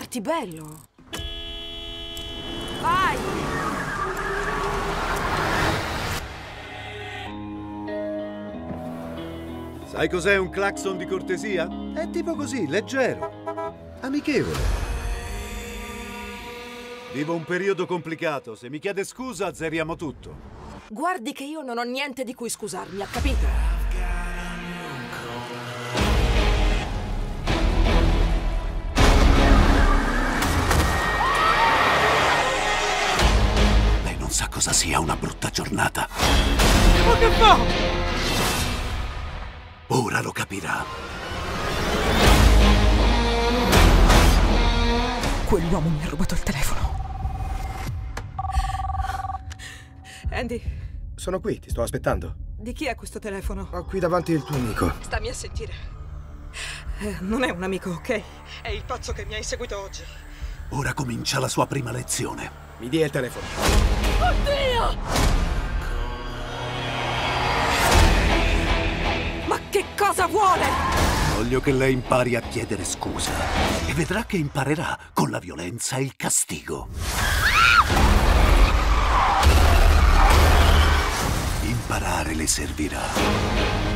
Parti, bello! Vai! Sai cos'è un clacson di cortesia? È tipo così, leggero, amichevole. Vivo un periodo complicato. Se mi chiede scusa, azzeriamo tutto. Guardi che io non ho niente di cui scusarmi, ha capito? Lei non sa cosa sia una brutta giornata. Ma che fa? Ora lo capirà. Quell'uomo mi ha rubato il telefono. Andy. Sono qui, ti sto aspettando. Di chi è questo telefono? Ho qui davanti il tuo amico. Stammi a sentire. Non è un amico, ok? È il pazzo che mi ha inseguito oggi. Ora comincia la sua prima lezione. Mi dia il telefono. Oddio! Ma che cosa vuole? Voglio che lei impari a chiedere scusa e vedrà che imparerà con la violenza e il castigo. Imparare le servirà.